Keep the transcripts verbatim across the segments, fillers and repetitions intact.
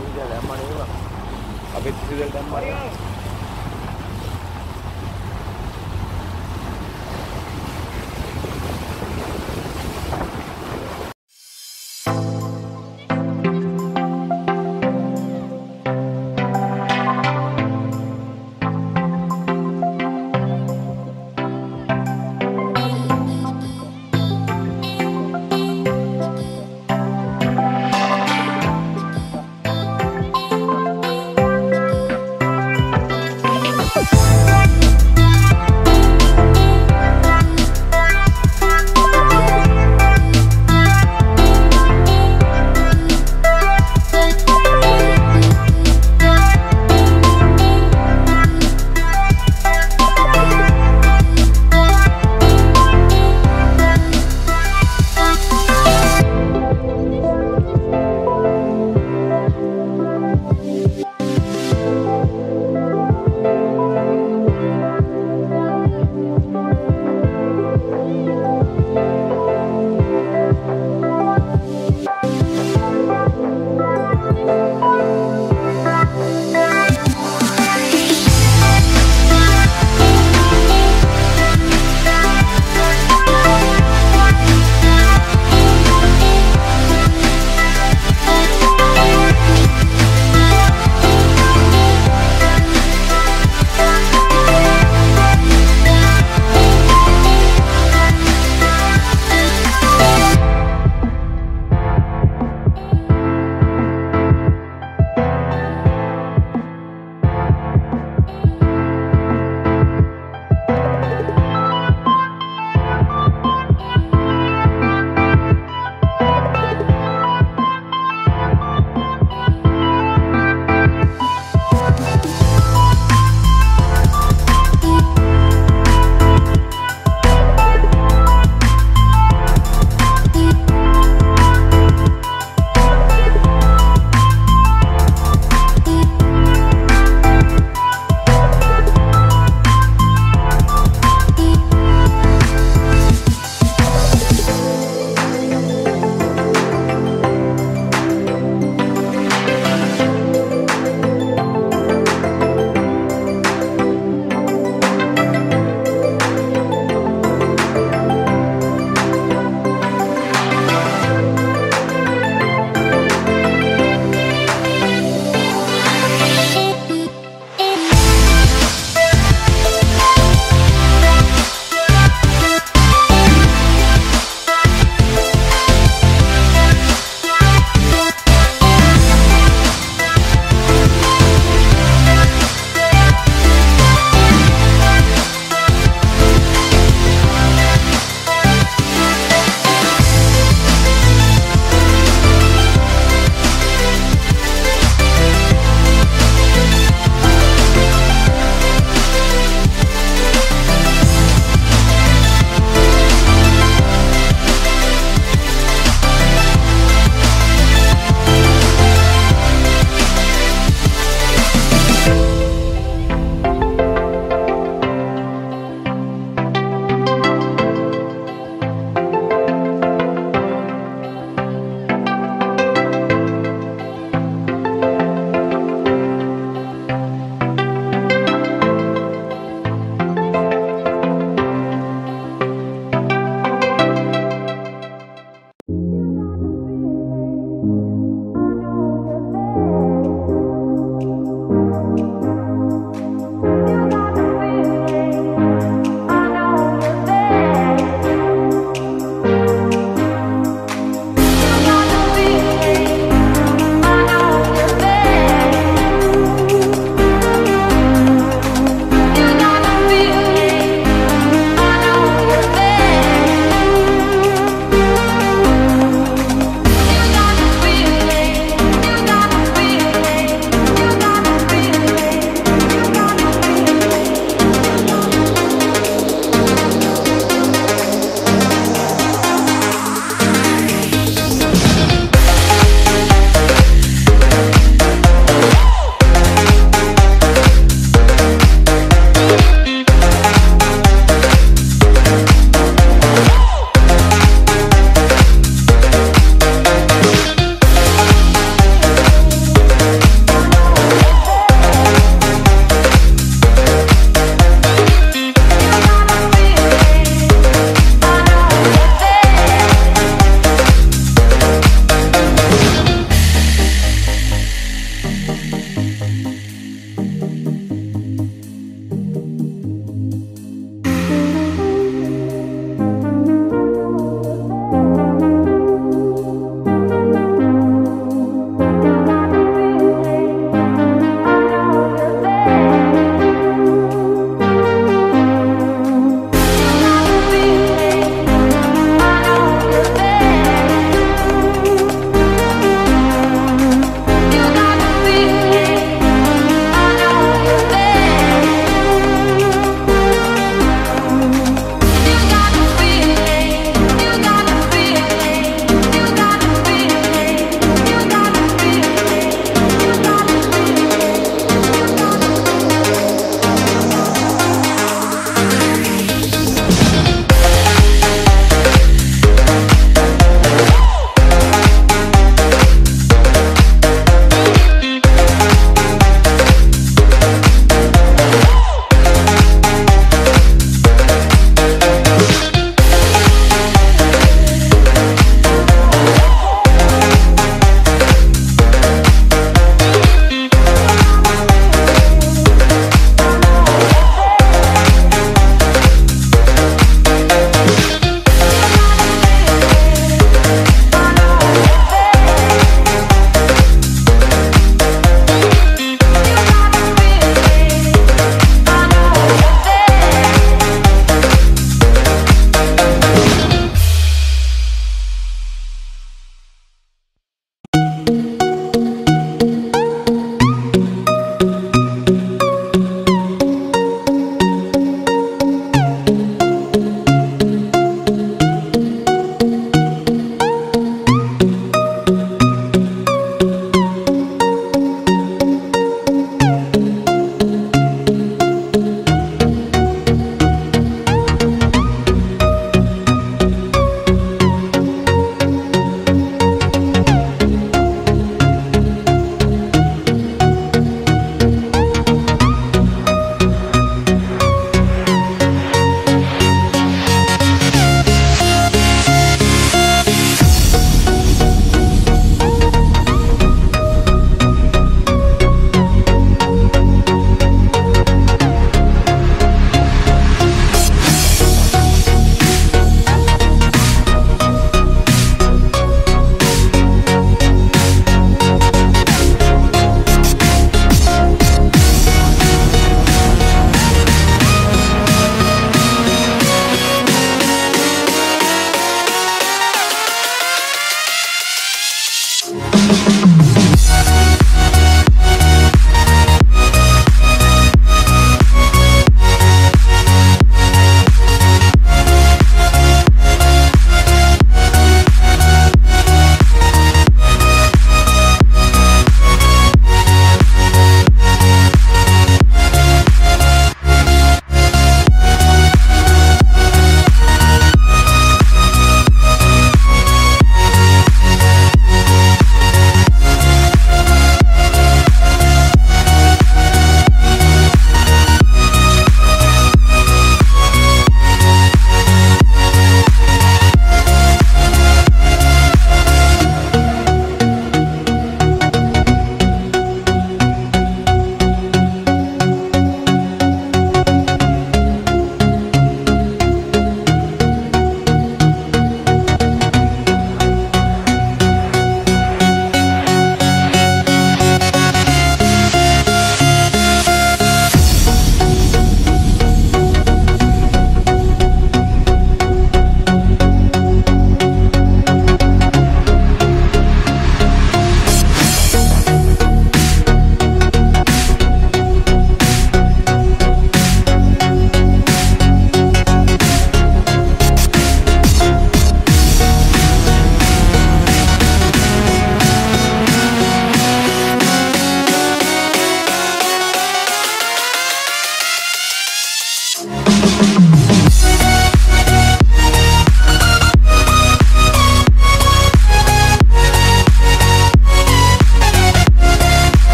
I oh,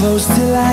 close till I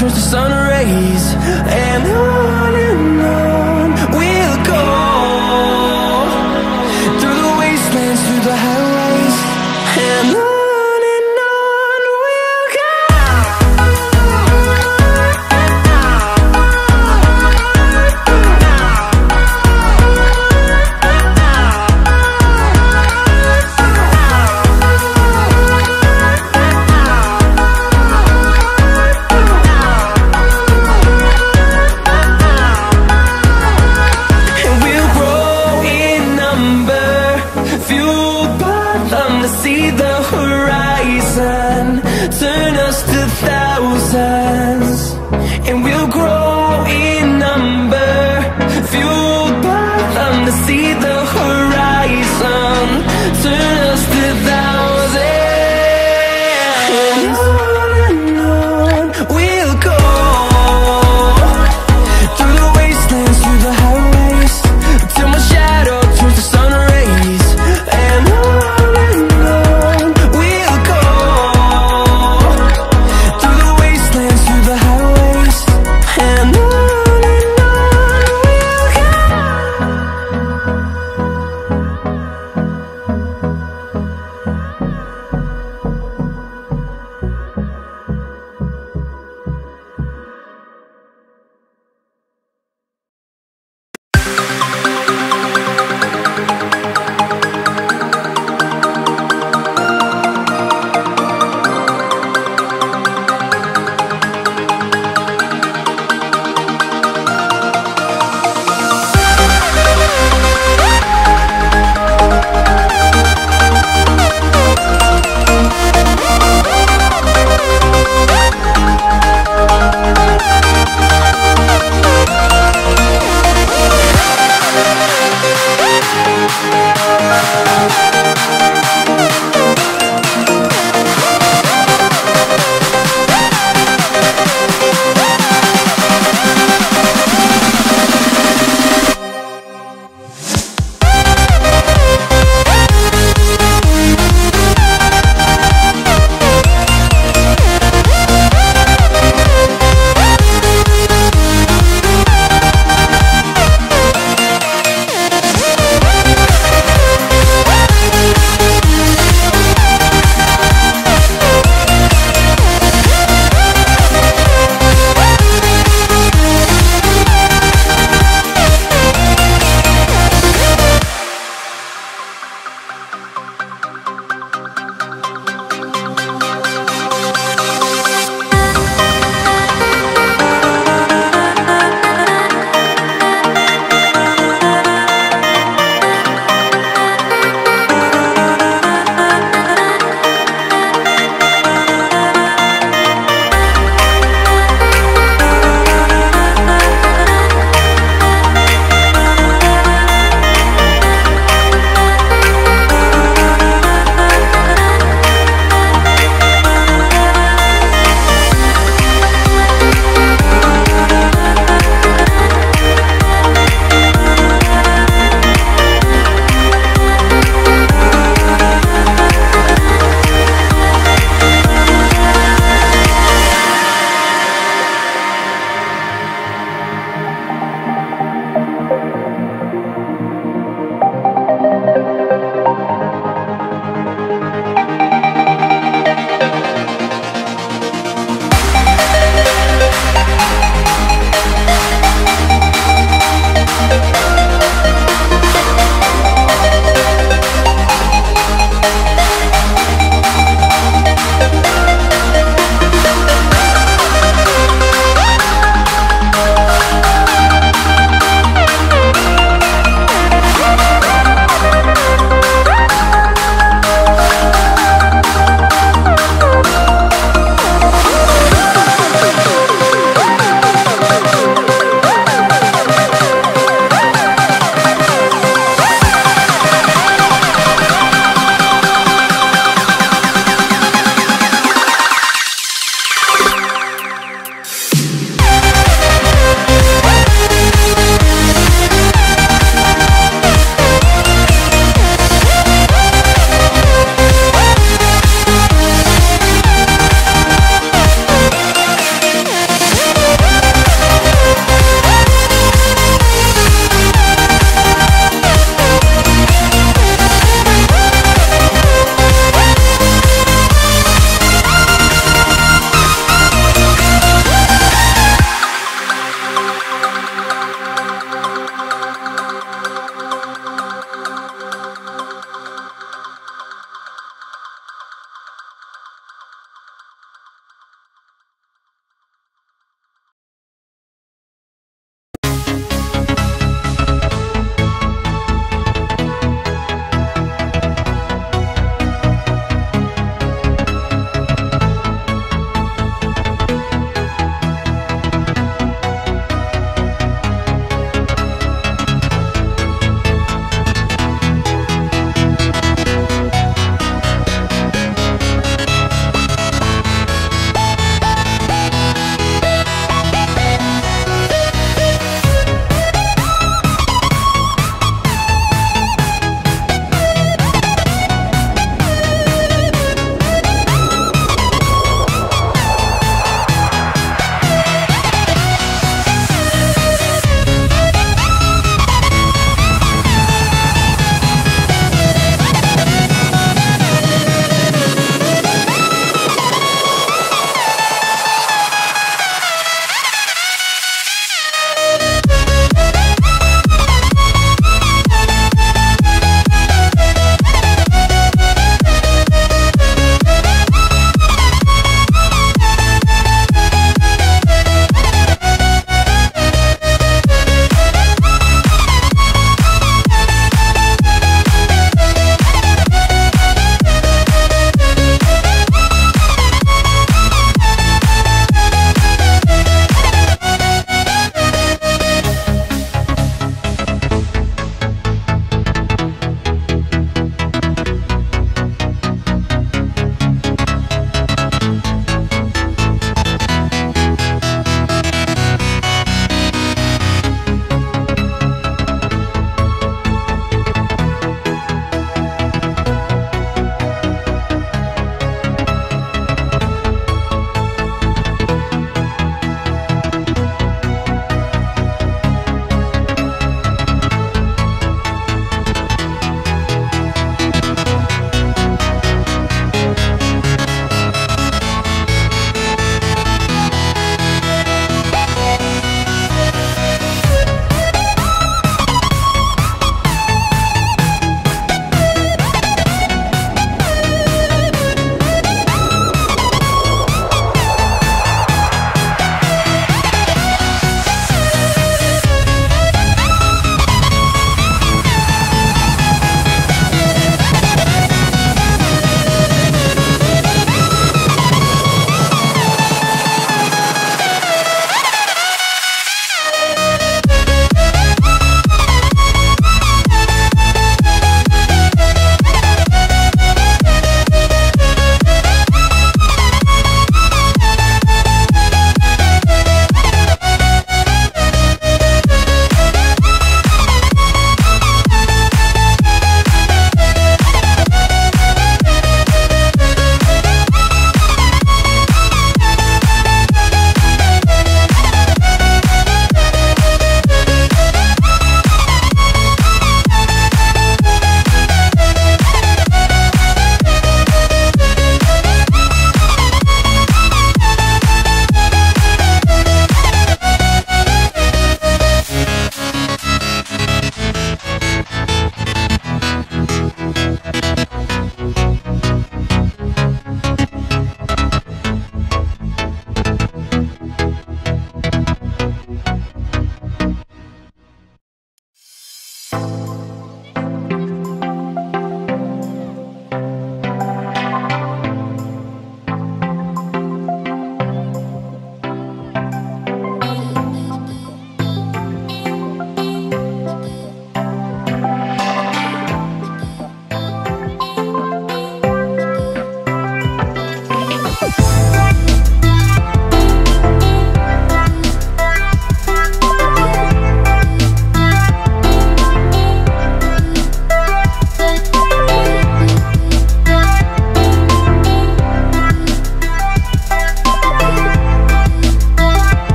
turns to sun rays. And on and on we'll go, through the wastelands, through the highways. And on ah,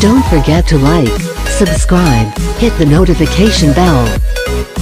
Don't forget to like, subscribe, hit the notification bell.